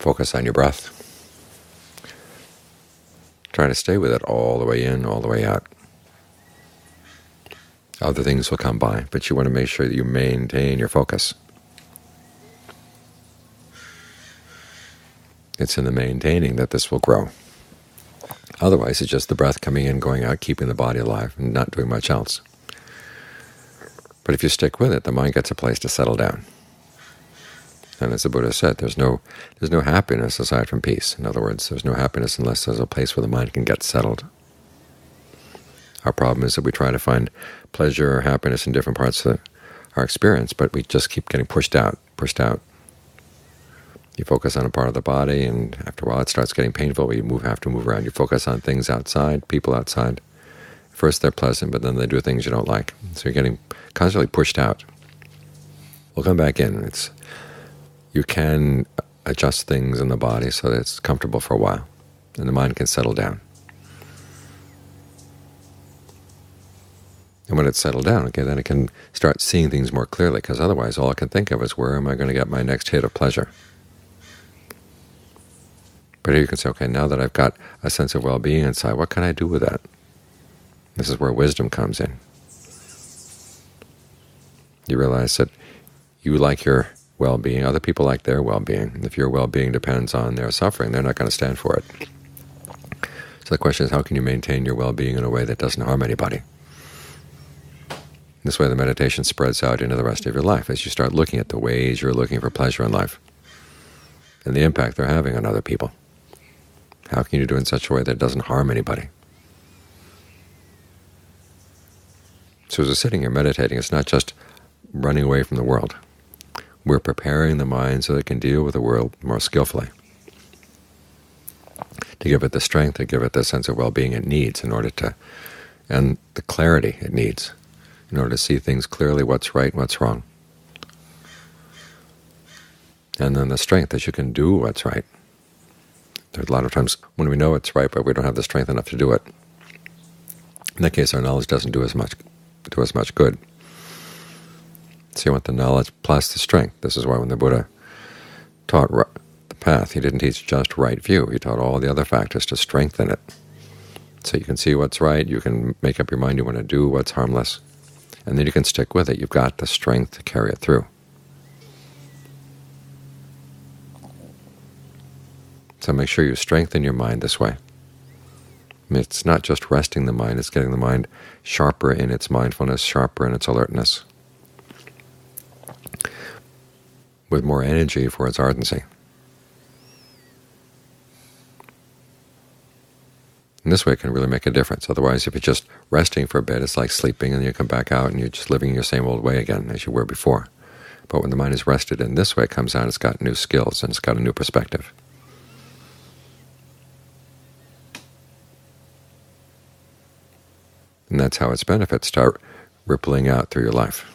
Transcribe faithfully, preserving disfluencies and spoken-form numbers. Focus on your breath. Try to stay with it all the way in, all the way out. Other things will come by, but you want to make sure that you maintain your focus. It's in the maintaining that this will grow. Otherwise, it's just the breath coming in, going out, keeping the body alive, and not doing much else. But if you stick with it, the mind gets a place to settle down. And as the Buddha said, there's no there's no happiness aside from peace. In other words, there's no happiness unless there's a place where the mind can get settled. Our problem is that we try to find pleasure or happiness in different parts of our experience, but we just keep getting pushed out, pushed out. You focus on a part of the body, and after a while it starts getting painful, but you move, have to move around. You focus on things outside, people outside. First they're pleasant, but then they do things you don't like. So you're getting constantly pushed out. We'll come back in. It's You can adjust things in the body so that it's comfortable for a while, and the mind can settle down. And when it's settled down, okay, then it can start seeing things more clearly, because otherwise all I can think of is, where am I going to get my next hit of pleasure? But here you can say, okay, now that I've got a sense of well-being inside, what can I do with that? This is where wisdom comes in. You realize that you like your well-being, other people like their well-being. If your well-being depends on their suffering, they're not going to stand for it. So the question is, how can you maintain your well-being in a way that doesn't harm anybody? This way the meditation spreads out into the rest of your life as you start looking at the ways you're looking for pleasure in life and the impact they're having on other people. How can you do it in such a way that it doesn't harm anybody? So as we're sitting here meditating, it's not just running away from the world. We're preparing the mind so that it can deal with the world more skillfully, to give it the strength, to give it the sense of well-being it needs in order to, and the clarity it needs in order to see things clearly, what's right, what's wrong. And then the strength that you can do what's right. There's a lot of times when we know it's right, but we don't have the strength enough to do it. In that case, our knowledge doesn't do as much, do as much good. So you want the knowledge plus the strength. This is why when the Buddha taught the path, he didn't teach just right view. He taught all the other factors to strengthen it. So you can see what's right, you can make up your mind you want to do what's harmless, and then you can stick with it. You've got the strength to carry it through. So make sure you strengthen your mind this way. I mean, it's not just resting the mind, it's getting the mind sharper in its mindfulness, sharper in its alertness, with more energy for its ardency. And this way it can really make a difference. Otherwise, if you're just resting for a bit, it's like sleeping, and you come back out and you're just living your same old way again as you were before. But when the mind is rested in this way, it comes out, it's got new skills and it's got a new perspective. And that's how its benefits start rippling out through your life.